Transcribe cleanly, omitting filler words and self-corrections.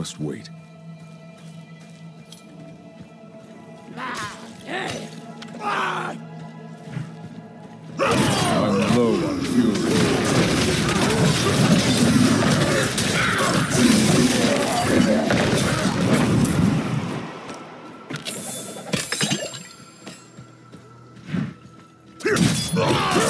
must wait. I'm low on fuel.